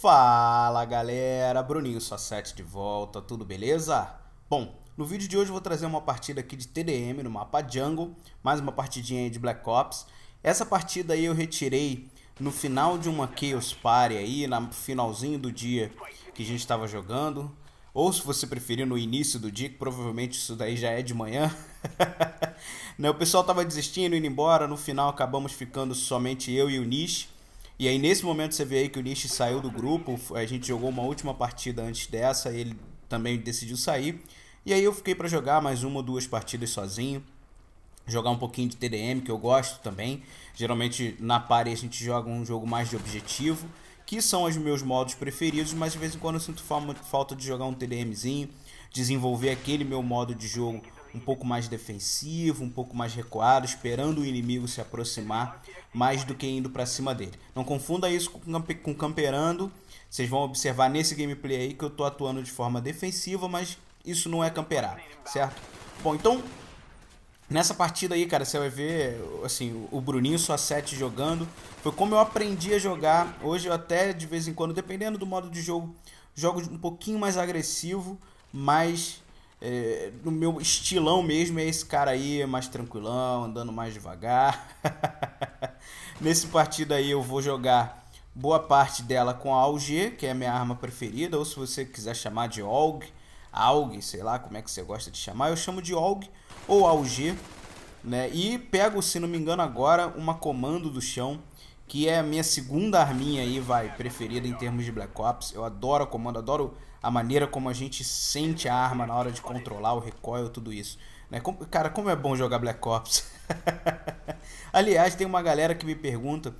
Fala galera, Bruninho só 7 de volta, tudo beleza? Bom, no vídeo de hoje eu vou trazer uma partida aqui de TDM no mapa Jungle, mais uma partidinha aí de Black Ops. Essa partida aí eu retirei no final de uma Chaos Party aí, no finalzinho do dia que a gente estava jogando, ou se você preferir no início do dia, que provavelmente isso daí já é de manhã. O pessoal tava desistindo, indo embora, no final acabamos ficando somente eu e o Nish. E aí nesse momento você vê aí que o Nish saiu do grupo, a gente jogou uma última partida antes dessa, ele também decidiu sair. E aí eu fiquei para jogar mais uma ou duas partidas sozinho, jogar um pouquinho de TDM, que eu gosto também. Geralmente na party a gente joga um jogo mais de objetivo, que são os meus modos preferidos, mas de vez em quando eu sinto falta de jogar um TDMzinho, desenvolver aquele meu modo de jogo um pouco mais defensivo, um pouco mais recuado, esperando o inimigo se aproximar mais do que indo para cima dele. Não confunda isso com camperando. Vocês vão observar nesse gameplay aí que eu tô atuando de forma defensiva, mas isso não é camperar, certo? Bom, então nessa partida aí, cara, você vai ver assim, o Bruninho só 7 jogando. Foi como eu aprendi a jogar. Hoje eu até de vez em quando, dependendo do modo de jogo, jogo um pouquinho mais agressivo, mas no meu estilão mesmo é esse cara aí, mais tranquilão, andando mais devagar. Nesse partido aí eu vou jogar boa parte dela com a AUG, que é a minha arma preferida, ou se você quiser chamar de AUG, sei lá como é que você gosta de chamar. Eu chamo de AUG ou AUG, né? E pego, se não me engano agora, uma comando do chão, que é a minha segunda arminha aí, vai, preferida em termos de Black Ops. Eu adoro a comando, adoro a maneira como a gente sente a arma na hora de controlar o recoil, tudo isso, né? Cara, como é bom jogar Black Ops. Aliás, tem uma galera que me pergunta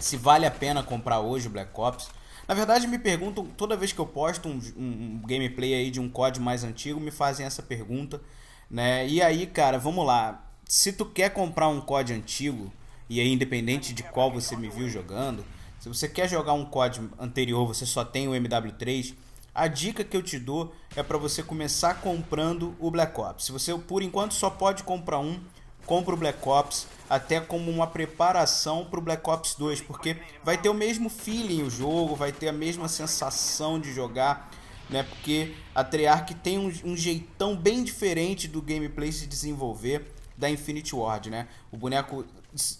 se vale a pena comprar hoje o Black Ops. Na verdade, me perguntam, toda vez que eu posto um gameplay aí de um COD mais antigo, me fazem essa pergunta, né? E aí, cara, vamos lá. Se tu quer comprar um COD antigo, e aí independente de qual você me viu jogando, se você quer jogar um COD anterior, você só tem o MW3, a dica que eu te dou é para você começar comprando o Black Ops. Se você por enquanto só pode comprar um, compra o Black Ops até como uma preparação para o Black Ops 2, porque vai ter o mesmo feeling o jogo, vai ter a mesma sensação de jogar, né? Porque a Treyarch tem um jeitão bem diferente do gameplay se desenvolver da Infinity Ward, né? O boneco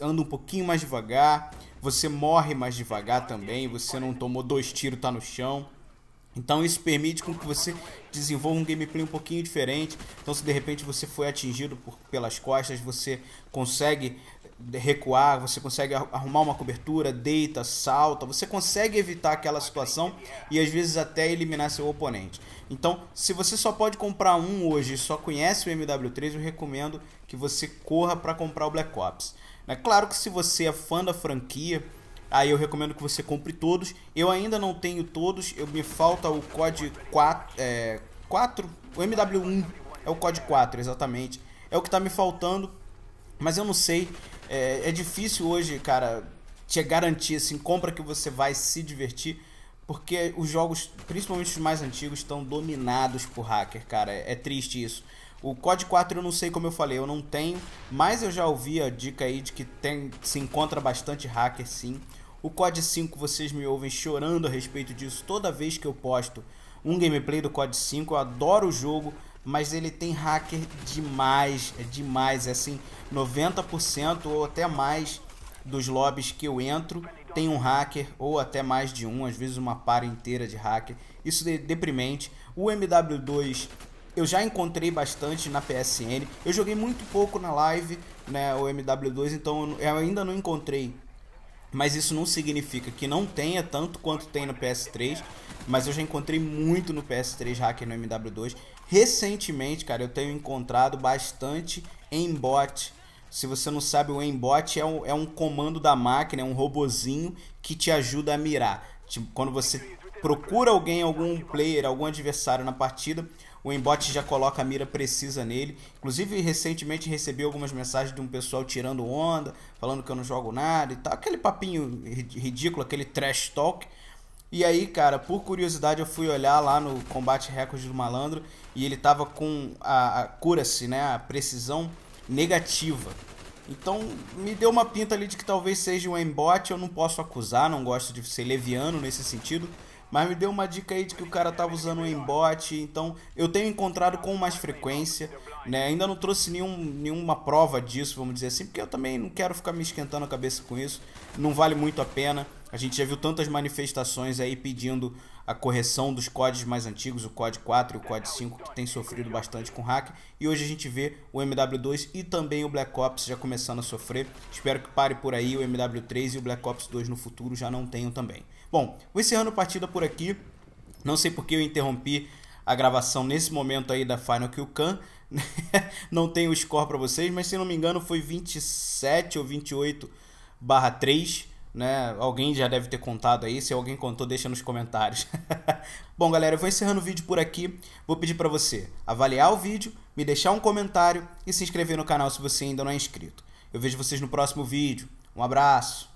anda um pouquinho mais devagar, você morre mais devagar também, você não tomou 2 tiros, tá no chão. Então isso permite com que você desenvolva um gameplay um pouquinho diferente. Então se de repente você foi atingido pelas costas, você consegue recuar, você consegue arrumar uma cobertura, deita, salta, você consegue evitar aquela situação e às vezes até eliminar seu oponente. Então se você só pode comprar um hoje e só conhece o MW3, eu recomendo que você corra para comprar o Black Ops. É claro que se você é fã da franquia, aí eu recomendo que você compre todos. Eu ainda não tenho todos, me falta o COD 4, o MW1, é o COD 4 exatamente, é o que tá me faltando, mas eu não sei, é difícil hoje, cara, te garantir assim, compra que você vai se divertir, porque os jogos, principalmente os mais antigos, estão dominados por hacker, cara, é triste isso. O COD 4 eu não sei, como eu falei, eu não tenho, mas eu já ouvi a dica aí de que se encontra bastante hacker sim. O COD 5 vocês me ouvem chorando a respeito disso, toda vez que eu posto um gameplay do COD 5, eu adoro o jogo, mas ele tem hacker demais, é demais, é assim, 90% ou até mais dos lobbies que eu entro tem um hacker, ou até mais de um, às vezes uma par inteira de hacker, isso é deprimente. O MW2... eu já encontrei bastante na PSN, eu joguei muito pouco na live, né, o MW2, então eu ainda não encontrei. Mas isso não significa que não tenha tanto quanto tem no PS3, mas eu já encontrei muito no PS3 hacker no MW2. Recentemente, cara, eu tenho encontrado bastante aimbot. Se você não sabe, o aimbot é um comando da máquina, é um robozinho que te ajuda a mirar. Tipo, quando você procura alguém, algum player, algum adversário na partida, o aimbot já coloca a mira precisa nele. Inclusive, recentemente recebi algumas mensagens de um pessoal tirando onda, falando que eu não jogo nada e tal. Aquele papinho ridículo, aquele trash talk. E aí, cara, por curiosidade, eu fui olhar lá no combate recorde do malandro e ele tava com a accuracy, né, a precisão negativa. Então me deu uma pinta ali de que talvez seja um aimbot. Eu não posso acusar, não gosto de ser leviano nesse sentido, mas me deu uma dica aí de que o cara tava usando um aimbot. Então eu tenho encontrado com mais frequência, né? Ainda não trouxe nenhuma prova disso, vamos dizer assim, porque eu também não quero ficar me esquentando a cabeça com isso. Não vale muito a pena. A gente já viu tantas manifestações aí pedindo a correção dos CODs mais antigos, o COD 4 e o COD 5, que tem sofrido bastante com hack. E hoje a gente vê o MW2 e também o Black Ops já começando a sofrer. Espero que pare por aí, o MW3 e o Black Ops 2 no futuro já não tenham também. Bom, vou encerrando a partida por aqui. Não sei porque eu interrompi a gravação nesse momento aí da Final Kill Cam. Não tenho o score para vocês, mas se não me engano foi 27 ou 28/3. Né? Alguém já deve ter contado aí. Se alguém contou, deixa nos comentários. Bom, galera, eu vou encerrando o vídeo por aqui. Vou pedir para você avaliar o vídeo, me deixar um comentário e se inscrever no canal se você ainda não é inscrito. Eu vejo vocês no próximo vídeo. Um abraço!